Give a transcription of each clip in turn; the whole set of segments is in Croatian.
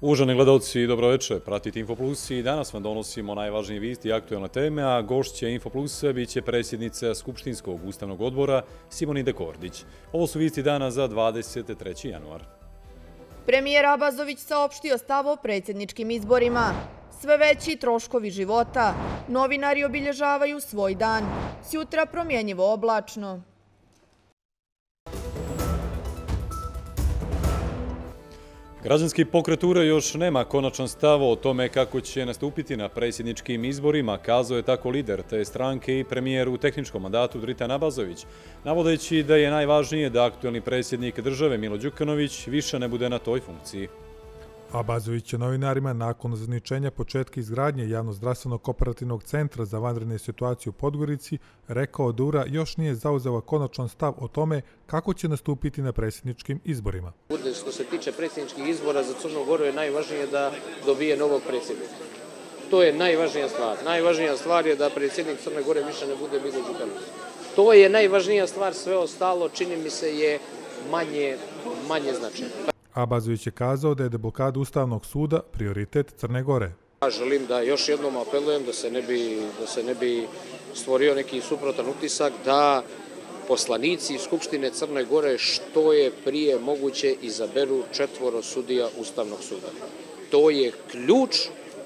Uvaženi gledalci, dobroveče. Pratite InfoPlus i danas vam donosimo najvažnije vijesti i aktuelne teme, a gošća InfoPlusa biće predsjednica Skupštinskog ustavnog odbora Simonida Kordić. Ovo su vijesti dana za 23. januar. Premijer Abazović saopštio stav o predsjedničkim izborima. Sve veći troškovi života. Novinari obilježavaju svoj dan. Sjutra promjenjivo oblačno. Građanski pokret URA još nema konačan stav o tome kako će nastupiti na predsjedničkim izborima, kazao je tako lider te stranke i premijer u tehničkom mandatu Dritan Abazović, navodeći da je najvažnije da aktuelni predsjednik države Milo Đukanović više ne bude na toj funkciji. Abazović je novinarima nakon ozničenja početka izgradnje javnozdravstvenog operativnog centra za vanredne situacije u Podgorici rekao da URA još nije zauzela konačan stav o tome kako će nastupiti na predsjedničkim izborima. Što se tiče predsjedničkih izbora za Crnu Goru je najvažnije da dobije novog predsjednika. To je najvažnija stvar. Najvažnija stvar je da predsjednik Crne Gore više ne bude Milo Đukanović. To je najvažnija stvar, sve ostalo čini mi se je manje značajno. Abazović je kazao da je deblokada Ustavnog suda prioritet Crne Gore. Želim da još jednom apelujem da se ne bi stvorio neki suprotan utisak da poslanici Skupštine Crne Gore što je prije moguće izaberu 4 sudija Ustavnog suda. To je ključ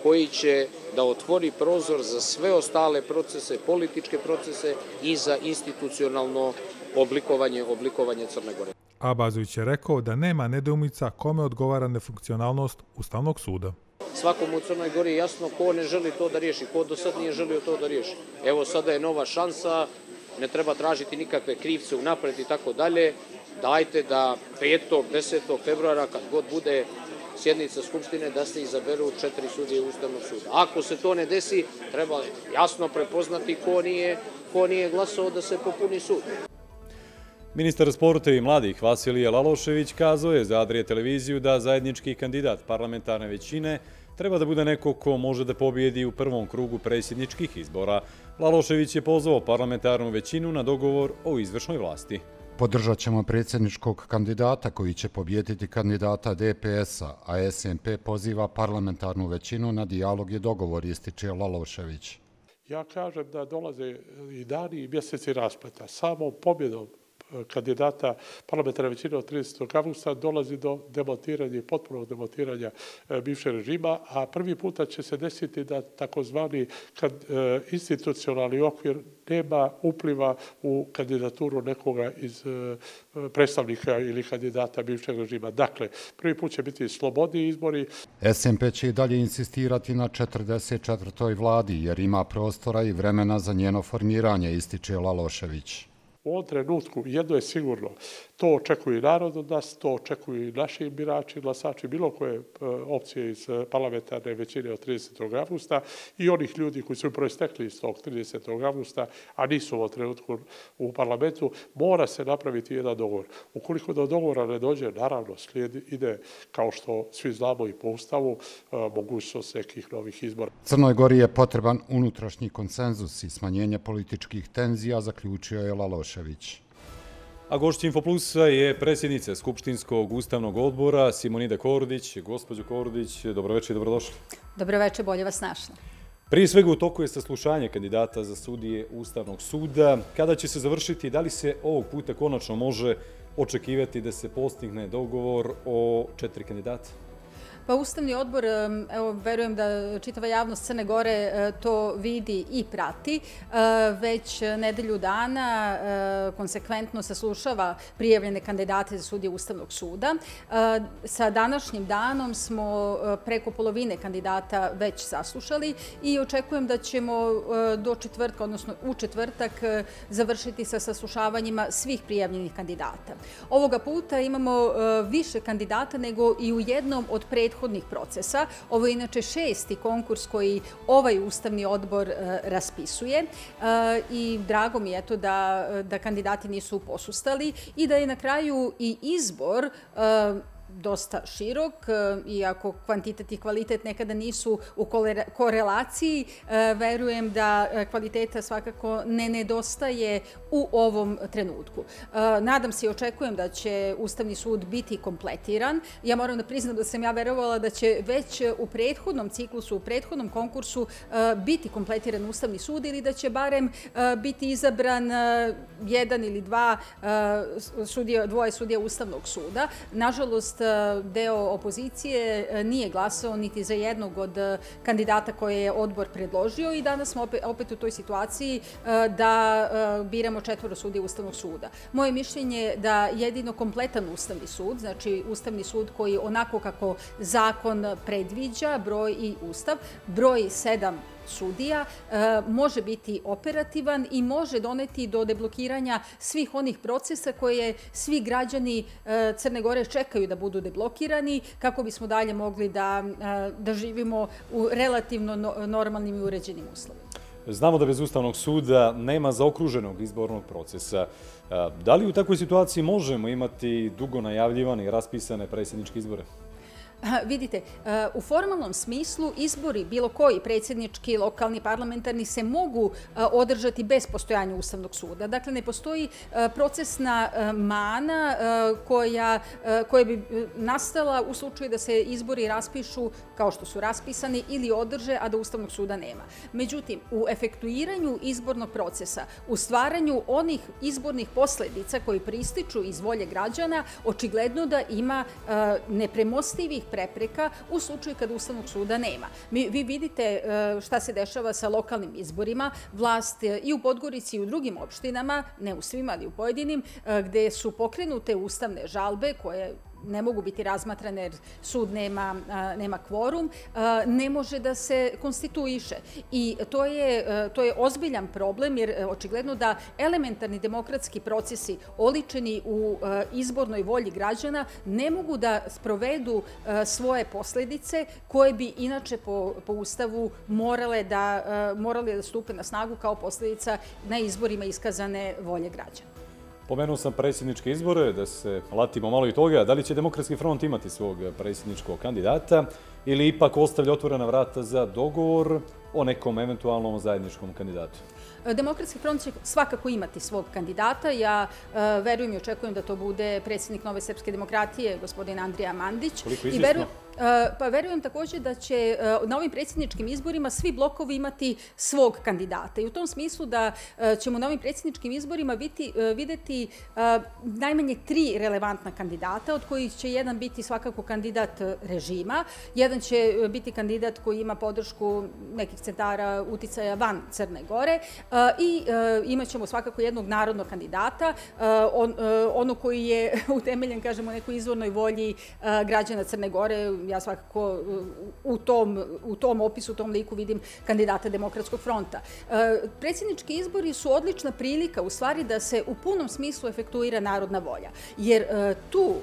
koji će da otvori prozor za sve ostale procese, političke procese i za institucionalno oblikovanje Crne Gore. Abazović je rekao da nema nedoumica kome odgovara nefunkcionalnost Ustavnog suda. Svakom u Crnoj Gori je jasno ko ne želi to da riješi, ko do sad nije želio to da riješi. Evo sada je nova šansa, ne treba tražiti nikakve krivce unapred i tako dalje. Dajte da 5. 10. februara kad god bude sjednica Skupštine da se izaberu 4 sudije Ustavnog suda. Ako se to ne desi, treba jasno prepoznati ko nije glasao da se popuni sud. Ministar sporta i mladih Vasilije Lalošević kazao je za Adria Televiziju da zajednički kandidat parlamentarne većine treba da bude neko ko može da pobijedi u prvom krugu predsjedničkih izbora. Lalošević je pozvao parlamentarnu većinu na dogovor o izvršnoj vlasti. Podržat ćemo predsjedničkog kandidata koji će pobijediti kandidata DPS-a, a SNP poziva parlamentarnu većinu na dijalog i dogovor, ističe Lalošević. Ja kažem da dolaze i dani i mjeseci raspleta. Samo pobjedom kandidata parlamentarne većine od 30. avgusta dolazi do demontiranja i potpunog demontiranja bivšeg režima, a prvi puta će se desiti da takozvani institucionalni okvir nema upliva u kandidaturu nekoga iz predstavnika ili kandidata bivšeg režima. Dakle, prvi put će biti slobodni izbori. SNP će i dalje insistirati na 44. vladi jer ima prostora i vremena za njeno formiranje, ističe Lalošević. U ovom trenutku jedno je sigurno, to očekuje narod od nas, to očekuju i naši birači, glasači, bilo koje opcije iz parlamentarne većine od 30. avgusta i onih ljudi koji su proistekli iz tog 30. avgusta, a nisu u ovom trenutku u parlamentu, mora se napraviti jedan dogovor. Ukoliko do dogovora ne dođe, naravno ide, kao što svi znamo i po Ustavu, mogućnost nekih novih izbora. Crnoj Gori je potreban unutrašnji konsenzus i smanjenje političkih tenzija, zaključio je Lalošević. A gošća InfoPlusa je predsjednica Skupštinskog ustavnog odbora Simonida Kordić. Gospođo Kordić, dobroveče i dobrodošli. Dobroveče, bolje vas našla. Prije svega u toku je saslušanje kandidata za sudije Ustavnog suda. Kada će se završiti i da li se ovog puta konačno može očekivati da se postigne dogovor o 4 kandidata? Pa Ustavni odbor, evo, verujem da čitava javnost Crne Gore to vidi i prati. Već nedelju dana konsekventno saslušava prijavljene kandidate za sudije Ustavnog suda. Sa današnjim danom smo preko polovine kandidata već saslušali i očekujem da ćemo do četvrtka, odnosno u četvrtak, završiti sa saslušavanjima svih prijavljenih kandidata. Ovoga puta imamo više kandidata nego i u jednom od prethodnih procesa. Ovo je inače 6. konkurs koji ovaj Ustavni odbor raspisuje i drago mi je to da kandidati nisu posustali i da je na kraju i izbor dosta širok, iako kvantitet i kvalitet nekada nisu u korelaciji, verujem da kvaliteta svakako ne nedostaje u ovom trenutku. Nadam se i očekujem da će Ustavni sud biti kompletiran. Ja moram da priznam da sam ja verovala da će već u prethodnom ciklusu, u prethodnom konkursu biti kompletiran Ustavni sud ili da će barem biti izabran jedan ili dva dvoje sudija Ustavnog suda. Nažalost, deo opozicije nije glasao niti za jednog od kandidata koje je odbor predložio i danas smo opet u toj situaciji da biramo četvoro sudija Ustavnog suda. Moje mišljenje je da jedino kompletan Ustavni sud, znači Ustavni sud koji onako kako zakon predviđa, broj i Ustav, broj 7 sudija, može biti operativan i može doneti do deblokiranja svih onih procesa koje svi građani Crne Gore čekaju da budu deblokirani, kako bismo dalje mogli da živimo u relativno normalnim i uređenim uslovima. Znamo da bez Ustavnog suda nema zaokruženog izbornog procesa. Da li u takvoj situaciji možemo imati dugo najavljivane i raspisane predsjedničke izbore? Vidite, u formalnom smislu izbori, bilo koji, predsjednički, lokalni, parlamentarni, se mogu održati bez postojanja Ustavnog suda. Dakle, ne postoji procesna mana koja bi nastala u slučaju da se izbori raspišu kao što su raspisani ili održe, a da Ustavnog suda nema. Međutim, u efektuiranju izbornog procesa, u stvaranju onih izbornih posledica koji prističu iz volje građana, očigledno da ima nepremostivih prepreka u slučaju kada Ustavnog suda nema. Vi vidite šta se dešava sa lokalnim izborima. Vlast i u Podgorici i u drugim opštinama, ne u svima ali u pojedinim, gde su pokrenute ustavne žalbe koje ne mogu biti razmatrane jer sud nema kvorum, ne može da se konstituiše. I to je ozbiljan problem jer očigledno da elementarni demokratski procesi oličeni u izbornoj volji građana ne mogu da sprovedu svoje posljedice koje bi inače po Ustavu morale da stupe na snagu kao posljedica na izborima iskazane volje građana. Pomenuo sam predsjedničke izbore, da se latimo malo i toga. Da li će Demokratski front imati svog predsjedničkog kandidata ili ipak ostavlja otvorena vrata za dogovor o nekom eventualnom zajedničkom kandidatu? Demokratski front će svakako imati svog kandidata. Ja verujem i očekujem da to bude predsjednik Nove srpske demokratije, gospodin Andrija Mandić. Koliko izvjesno? Pa verujem također da će na ovim predsjedničkim izborima svi blokovi imati svog kandidata i u tom smislu da ćemo na ovim predsjedničkim izborima vidjeti najmanje 3 relevantna kandidata, od kojih će jedan biti svakako kandidat režima, jedan će biti kandidat koji ima podršku nekih centara uticaja van Crne Gore i imat ćemo svakako jednog narodnog kandidata, ono koji je utemeljen, kažemo, u nekoj izvornoj volji građana Crne Gore. Ja svakako u tom opisu, u tom liku vidim kandidata Demokratskog fronta. Predsjednički izbori su odlična prilika u stvari da se u punom smislu efektuira narodna volja. Jer tu,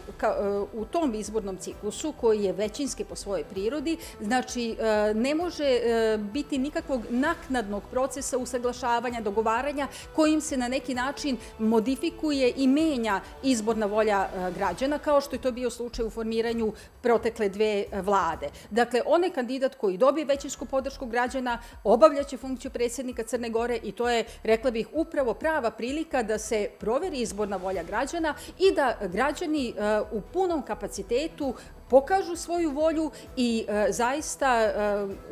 u tom izbornom ciklusu koji je većinski po svojoj prirodi, znači ne može biti nikakvog naknadnog procesa usaglašavanja, dogovaranja kojim se na neki način modifikuje i menja izborna volja građana, kao što je to bio slučaj u formiranju protekle dve vlade. Dakle, onaj kandidat koji dobije većinsku podršku građana obavljaće funkciju predsjednika Crne Gore i to je, rekla bih, upravo prava prilika da se proveri izborna volja građana i da građani u punom kapacitetu pokažu svoju volju i zaista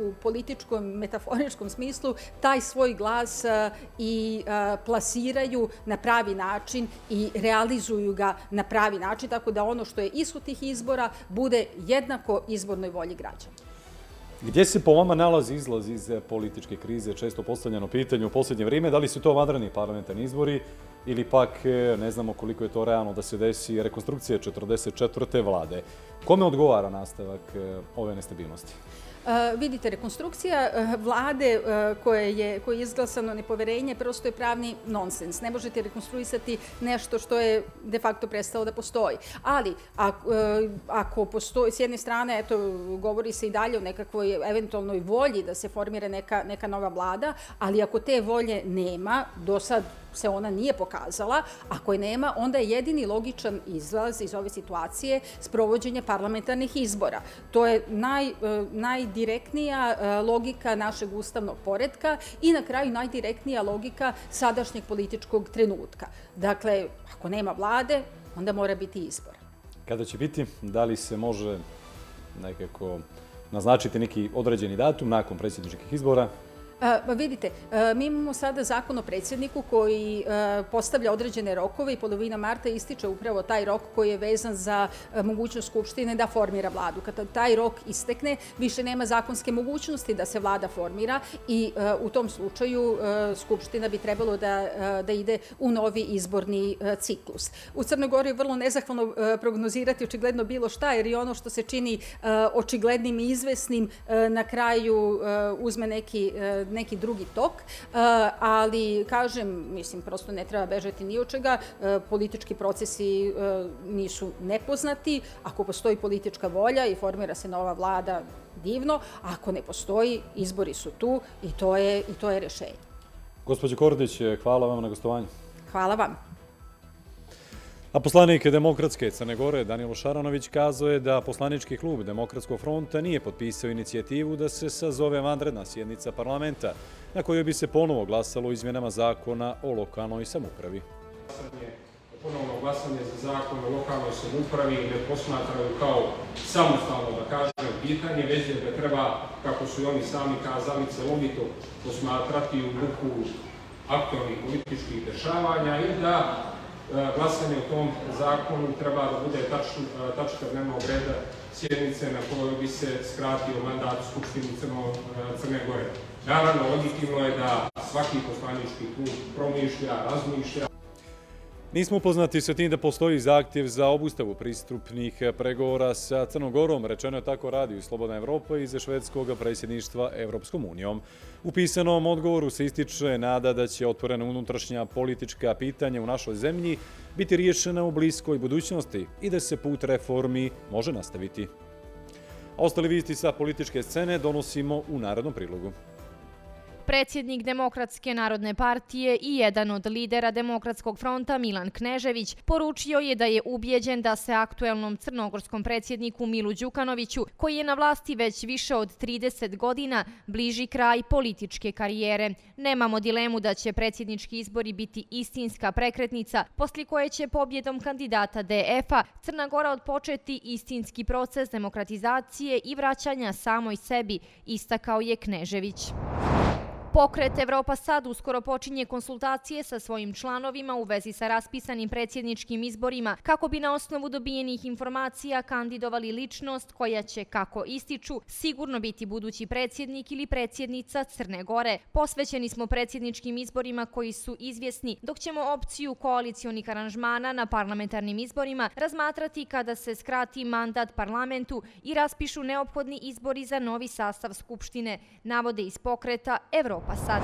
u političkom, metaforičkom smislu taj svoj glas i plasiraju na pravi način i realizuju ga na pravi način, tako da ono što je ishod tih izbora bude jednako izbornoj volji građana. Gdje se po vama nalazi izlaz iz političke krize? Često postavljeno pitanje u posljednje vrijeme, da li su to vanredni parlamentarni izbori ili pak ne znamo koliko je to realno da se desi rekonstrukcija 44. vlade. Kome odgovara nastavak ove nestabilnosti? Vidite, rekonstrukcija vlade koje je izglasano nepoverenje prosto je pravni nonsens. Ne možete rekonstruisati nešto što je de facto prestalo da postoji. Ali ako postoji, s jedne strane, eto, govori se i dalje o nekakvoj eventualnoj volji da se formira neka nova vlada, ali ako te volje nema, do sad se ona nije pokazala, ako je nema, onda je jedini logičan izlaz iz ove situacije sprovođenje parlamentarnih izbora. To je najdirektnija logika našeg ustavnog poretka i na kraju najdirektnija logika sadašnjeg političkog trenutka. Dakle, ako nema vlade, onda mora biti izbor. Kada će biti? Da li se može nekako naznačiti neki određeni datum nakon predsjedničkih izbora? Vidite, mi imamo sada zakon o predsjedniku koji postavlja određene rokove i polovina marta ističe upravo taj rok koji je vezan za mogućnost Skupštine da formira vladu. Kada taj rok istekne, više nema zakonske mogućnosti da se vlada formira i u tom slučaju Skupština bi trebalo da ide u novi izborni ciklus. U Crnoj Gori je vrlo nezahvalno prognozirati očigledno bilo šta, jer i ono što se čini očiglednim i izvesnim na kraju uzme neki drugi tok, ali kažem, mislim, prosto ne treba bežati ni od čega. Politički procesi nisu nepoznati. Ako postoji politička volja i formira se nova vlada, divno. Ako ne postoji, izbori su tu i to je rešenje. Gospođo Kordić, hvala vam na gostovanju. Hvala vam. A poslanik Demokratske Crne Gore Danilo Šaranović kazao je da poslanički klub Demokratskog fronta nije potpisao inicijativu da se sazove vanredna sjednica parlamenta na kojoj bi se ponovo glasalo o izmjenama zakona o lokalnoj samoupravi. Ponovno glasanje za zakon o lokalnoj samoupravi ne posmatraju kao samostalno, da kažem, pitanje, već je da treba, kako su i oni sami kazali, celovito posmatrati u duhu aktualnih političkih dešavanja i da glasanje o tom zakonu treba da bude tačka dnevnog reda sjednice na kojoj bi se skratio mandat Skupštini Crne Gore. Naravno, legitimno je da svaki poslanički klub promišlja, razmišlja. Nismo upoznati sa tim da postoji zahtjev za obustavu pristupnih pregovora sa Crnom Gorom, rečeno je tako Radio Slobodna Evropa iza švedskog predsjedništva Evropskom unijom. U pisanom odgovoru se ističe nada da će otvorena unutrašnja politička pitanja u našoj zemlji biti riješena u bliskoj budućnosti i da se put reformi može nastaviti. A ostali vijesti sa političke scene donosimo u narednom prilogu. Predsjednik Demokratske narodne partije i jedan od lidera Demokratskog fronta Milan Knežević poručio je da je ubijeđen da se aktuelnom crnogorskom predsjedniku Milu Đukanoviću, koji je na vlasti već više od 30 godina, bliži kraj političke karijere. Nemamo dilemu da će predsjednički izbori biti istinska prekretnica, posle koje će pobjedom kandidata DF-a Crna Gora otpočeti istinski proces demokratizacije i vraćanja samoj sebi, istakao je Knežević. Pokret Evropa sad uskoro počinje konsultacije sa svojim članovima u vezi sa raspisanim predsjedničkim izborima kako bi na osnovu dobijenih informacija kandidovali ličnost koja će, kako ističu, sigurno biti budući predsjednik ili predsjednica Crne Gore. Posvećeni smo predsjedničkim izborima koji su izvjesni, dok ćemo opciju koalicijonih aranžmana na parlamentarnim izborima razmatrati kada se skrati mandat parlamentu i raspišu neophodni izbori za novi sastav Skupštine, navode iz Pokreta Evropa. Pa sad.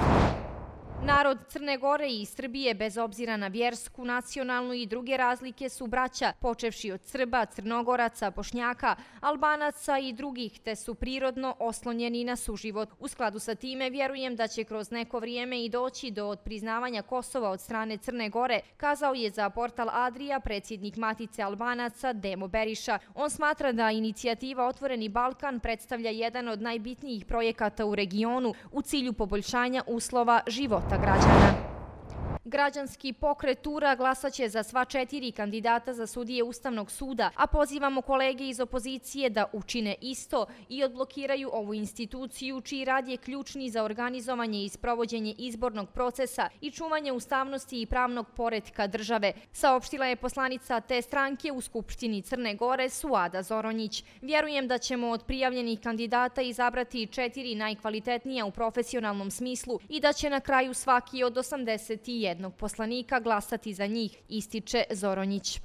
Narod Crne Gore i Srbije, bez obzira na vjersku, nacionalnu i druge razlike, su braća, počevši od Srba, Crnogoraca, Bošnjaka, Albanaca i drugih, te su prirodno oslonjeni na suživot. U skladu sa time, vjerujem da će kroz neko vrijeme i doći do odpriznavanja Kosova od strane Crne Gore, kazao je za portal Adria predsjednik Matice Albanaca Demo Beriša. On smatra da inicijativa Otvoreni Balkan predstavlja jedan od najbitnijih projekata u regionu u cilju poboljšanja uslova života građana. Građanski pokret URA glasaće za sva 4 kandidata za sudije Ustavnog suda, a pozivamo kolege iz opozicije da učine isto i odblokiraju ovu instituciju čiji rad je ključni za organizovanje i sprovođenje izbornog procesa i čuvanje ustavnosti i pravnog poretka države, saopštila je poslanica te stranke u Skupštini Crne Gore Suada Zoronjić. Vjerujem da ćemo od prijavljenih kandidata izabrati 4 najkvalitetnija u profesionalnom smislu i da će na kraju svaki od 81 poslanika glasati za njih, ističe Zoronjić.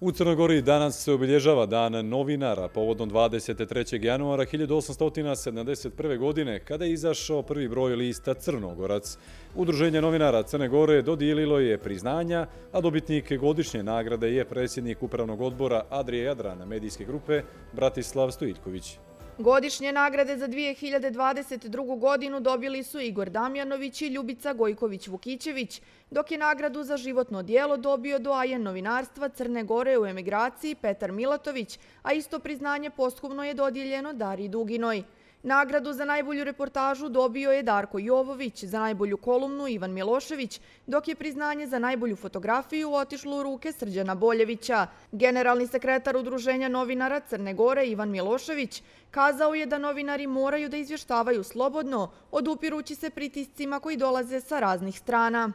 U Crnoj Gori danas se obilježava Dan novinara povodom 23. januara 1871. godine, kada je izašao prvi broj lista Crnogorac. Udruženje novinara Crne Gore dodijelilo je priznanja, a dobitnik godišnje nagrade je predsjednik Upravnog odbora Adria Jadrana medijske grupe Bratislav Stojitković. Godišnje nagrade za 2022. godinu dobili su Igor Damjanović i Ljubica Gojković-Vukićević, dok je nagradu za životno djelo dobio doajen novinarstva Crne Gore u emigraciji Petar Milatović, a isto priznanje posthumno je dodijeljeno Dariji Duginoj. Nagradu za najbolju reportažu dobio je Darko Jovović, za najbolju kolumnu Ivan Milošević, dok je priznanje za najbolju fotografiju otišlo u ruke Srđana Boljevića. Generalni sekretar Udruženja novinara Crne Gore Ivan Milošević kazao je da novinari moraju da izvještavaju slobodno, odupirući se pritiscima koji dolaze sa raznih strana.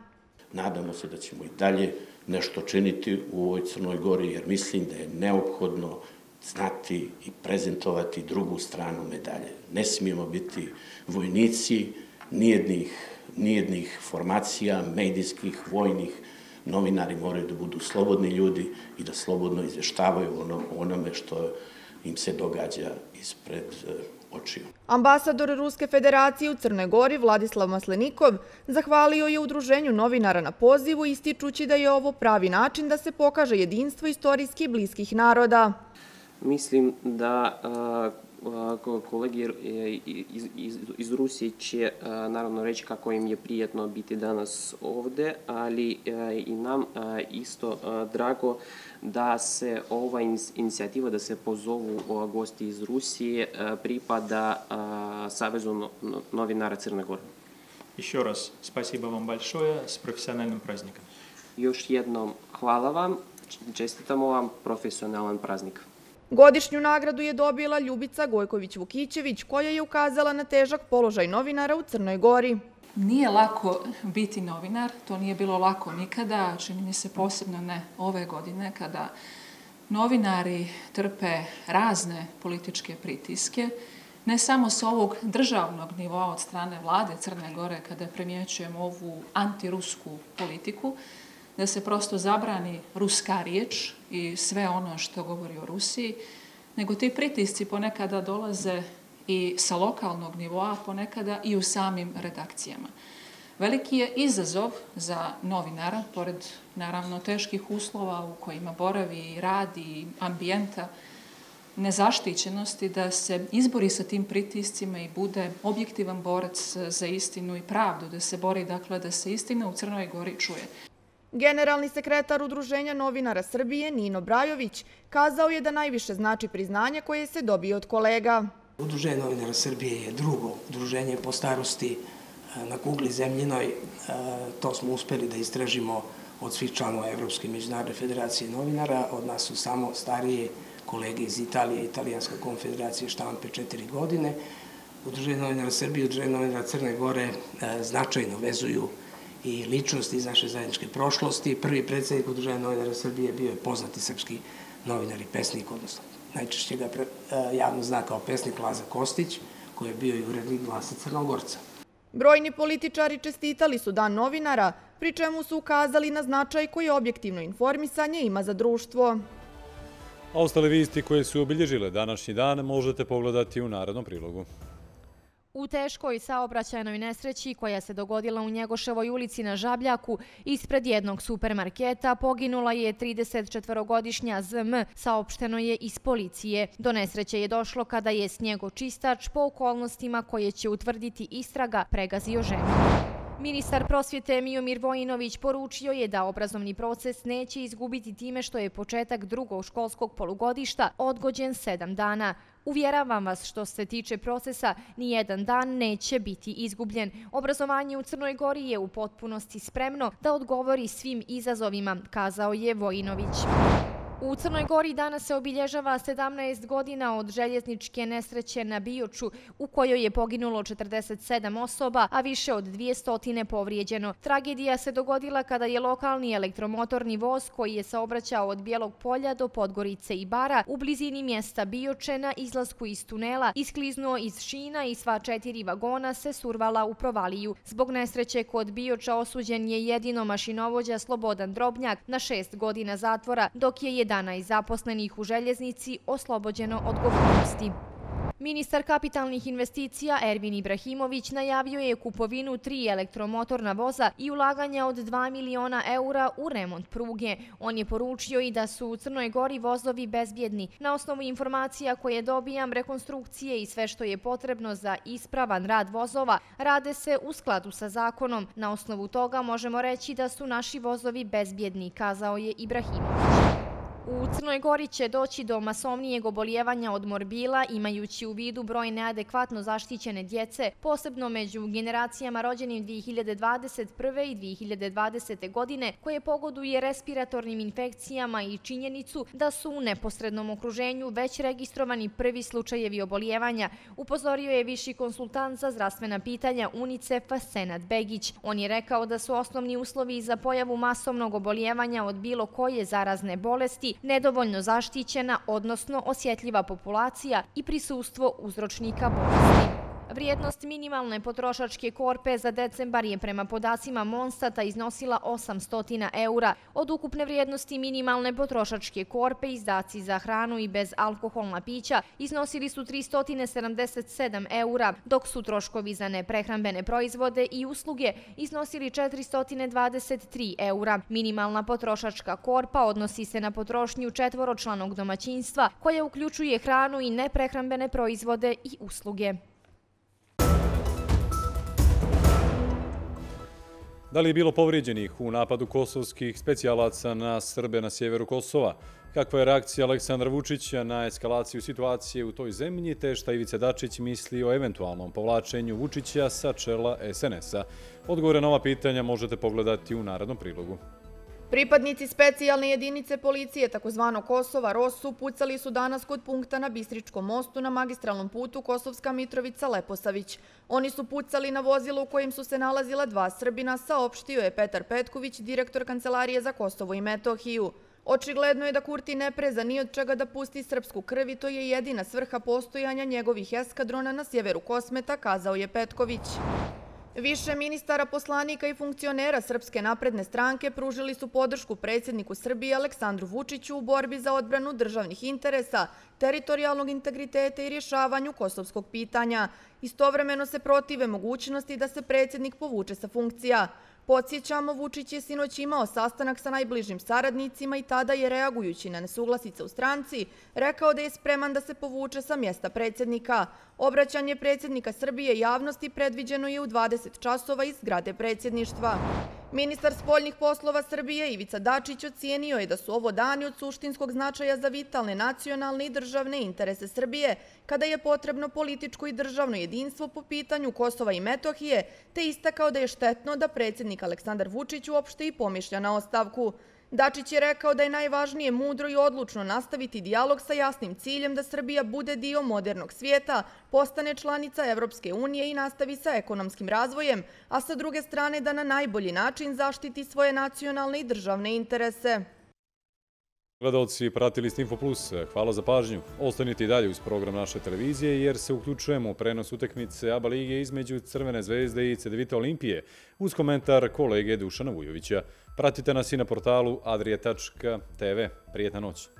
Nadamo se da ćemo i dalje nešto činiti u ovoj Crnoj Gori, jer mislim da je neophodno znati i prezentovati drugu stranu medalje. Ne smijemo biti vojnici nijednih formacija, medijskih, vojnih. Novinari moraju da budu slobodni ljudi i da slobodno izvještavaju onome što im se događa ispred očiju. Ambasador Ruske federacije u Crnoj Gori Vladislav Maslenikov zahvalio je Udruženju novinara na pozivu, ističući da je ovo pravi način da se pokaže jedinstvo istorijski bliskih naroda. Mislim da kolege iz Rusije će naravno reći kako im je prijetno biti danas ovdje, ali i nam isto drago da se ova inicijativa, da se pozovu gosti iz Rusije, pripada Savezu novinara Crne Gore. Еще раз спасибо вам большое, с профессиональным праздником. Još jednom hvala vam, čestitamo vam profesionalan praznik. Godišnju nagradu je dobila Ljubica Gojković-Vukićević, koja je ukazala na težak položaj novinara u Crnoj Gori. Nije lako biti novinar, to nije bilo lako nikada, čini mi se posebno ne ove godine, kada novinari trpe razne političke pritiske, ne samo sa ovog državnog nivoa od strane vlade Crne Gore, kada primjećujemo ovu antirusku politiku, da se prosto zabrani ruska riječ i sve ono što govori o Rusiji, nego ti pritisci ponekada dolaze i sa lokalnog nivoa, ponekada i u samim redakcijama. Veliki je izazov za novinara, pored naravno teških uslova u kojima boravi, radi, ambijenta, nezaštićenosti, da se izbori sa tim pritiscima i bude objektivan borac za istinu i pravdu, da se bori, dakle, da se istina u Crnoj Gori čuje. Generalni sekretar Udruženja novinara Srbije Nino Brajović kazao je da najviše znači priznanje koje se dobije od kolega. Udruženje novinara Srbije je drugo udruženje po starosti na kugli zemljinoj. To smo uspeli da istražimo od svih članova Evropske međunarodne federacije novinara. Od nas su samo starije kolege iz Italije, Italijanska konfederacija štampe 4 godine. Udruženje novinara Srbije i Udruženje novinara Crne Gore značajno vezuju i ličnosti iz naše zajedničke prošlosti. Prvi predsjednik Udruženja novinara Srbije bio je poznati srpski novinar i pesnik, odnosno najčešće ga javno zna kao pesnik Laza Kostić, koji je bio i urednik Glasa Crnogorca. Brojni političari čestitali su Dan novinara, pri čemu su ukazali na značaj koje objektivno informisanje ima za društvo. A ostale vijesti koje su obilježile današnji dan možete pogledati u narednom prilogu. U teškoj saobraćajnoj nesreći koja se dogodila u Njegoševoj ulici na Žabljaku ispred jednog supermarketa poginula je 34-godišnja ZM, saopšteno je iz policije. Do nesreće je došlo kada je snjegočistač po okolnostima koje će utvrditi istraga pregazio ženu. Ministar prosvjete Mijomir Vojinović poručio je da obrazovni proces neće izgubiti time što je početak drugog školskog polugodišta odgođen 7 dana. Uvjeravam vas, što se tiče procesa, nijedan dan neće biti izgubljen. Obrazovanje u Crnoj Gori je u potpunosti spremno da odgovori svim izazovima, kazao je Vojinović. U Crnoj Gori danas se obilježava 17 godina od željezničke nesreće na Bijuču, u kojoj je poginulo 47 osoba, a više od 200 povrijeđeno. Tragedija se dogodila kada je lokalni elektromotorni voz koji je saobraćao od Bijelog polja do Podgorice i Bara u blizini mjesta Bijuče na izlasku iz tunela iskliznuo iz šina i sva 4 vagona se survala u provaliju. Zbog nesreće kod Bijuča osuđen je jedino mašinovođa Slobodan Drobnjak na 6 godina zatvora, dok je 11 zaposlenih u željeznici oslobođeno odgovornosti. Ministar kapitalnih investicija Ervin Ibrahimović najavio je kupovinu 3 elektromotorna voza i ulaganja od 2 miliona € u remont pruge. On je poručio i da su u Crnoj Gori vozovi bezbjedni. Na osnovu informacija koje dobijam, rekonstrukcije i sve što je potrebno za ispravan rad vozova rade se u skladu sa zakonom. Na osnovu toga možemo reći da su naši vozovi bezbjedni, kazao je Ibrahimović. U Crnoj Gori će doći do masovnijeg oboljevanja od morbila, imajući u vidu broj neadekvatno zaštićene djece, posebno među generacijama rođenim 2021. i 2020. godine, koje pogoduje respiratornim infekcijama i činjenicu da su u neposrednom okruženju već registrovani prvi slučajevi oboljevanja, upozorio je viši konsultant za zdravstvena pitanja UNICEF-a Senad Begić. On je rekao da su osnovni uslovi za pojavu masovnog oboljevanja od bilo koje zarazne bolesti nedovoljno zaštićena, odnosno osjetljiva populacija i prisustvo uzročnika bolesti. Vrijednost minimalne potrošačke korpe za decembar je prema podacima Monstata iznosila 800 €. Od ukupne vrijednosti minimalne potrošačke korpe izdaci za hranu i bezalkoholna pića iznosili su 377 €, dok su troškovi za neprehrambene proizvode i usluge iznosili 423 €. Minimalna potrošačka korpa odnosi se na potrošnju četvoročlanog domaćinstva koja uključuje hranu i neprehrambene proizvode i usluge. Da li je bilo povrijeđenih u napadu kosovskih specijalaca na Srbe na sjeveru Kosova? Kakva je reakcija Aleksandra Vučića na eskalaciju situacije u toj zemlji, te šta Ivica Dačić misli o eventualnom povlačenju Vučića sa čela SNS-a? Odgovore na ova pitanja možete pogledati u narednom prilogu. Pripadnici specijalne jedinice policije, takozvano Kosova, ROSU, pucali su danas kod punkta na Bistričkom mostu na magistralnom putu Kosovska Mitrovica-Leposavić. Oni su pucali na vozilo u kojim su se nalazila 2 Srbina, saopštio je Petar Petković, direktor Kancelarije za Kosovo i Metohiju. Očigledno je da Kurti ne preza ni od čega da pusti srpsku krv i to je jedina svrha postojanja njegovih eskadrona na sjeveru Kosmeta, kazao je Petković. Više ministara, poslanika i funkcionera Srpske napredne stranke pružili su podršku predsjedniku Srbije Aleksandru Vučiću u borbi za odbranu državnih interesa, teritorijalnog integriteta i rješavanju kosovskog pitanja. Istovremeno se protive mogućnosti da se predsjednik povuče sa funkcija. Podsjećamo, Vučić je sinoć imao sastanak sa najbližim saradnicima i tada je, reagujući na nesuglasice u stranci, rekao da je spreman da se povuče sa mjesta predsjednika. Obraćanje predsjednika Srbije javnosti predviđeno je u 20 časova iz zgrade predsjedništva. Ministar spoljnih poslova Srbije Ivica Dačić ocijenio je da su ovo dani od suštinskog značaja za vitalne nacionalne i državne interese Srbije, kada je potrebno političko i državno jedinstvo po pitanju Kosova i Metohije, te istakao da je štetno da predsjednik Aleksandar Vučić uopšte i pomišlja na ostavku. Dačić je rekao da je najvažnije mudro i odlučno nastaviti dijalog sa jasnim ciljem da Srbija bude dio modernog svijeta, postane članica Evropske unije i nastavi sa ekonomskim razvojem, a sa druge strane da na najbolji način zaštiti svoje nacionalne i državne interese. Gledalci, pratili ste Info Plus. Hvala za pažnju. Ostanite i dalje uz program naše televizije jer se uključujemo u prenos utakmice ABA lige između Crvene zvezde i CDVita Olimpije uz komentar kolege Dušana Vujovića. Pratite nas i na portalu adria.tv. Prijetna noć.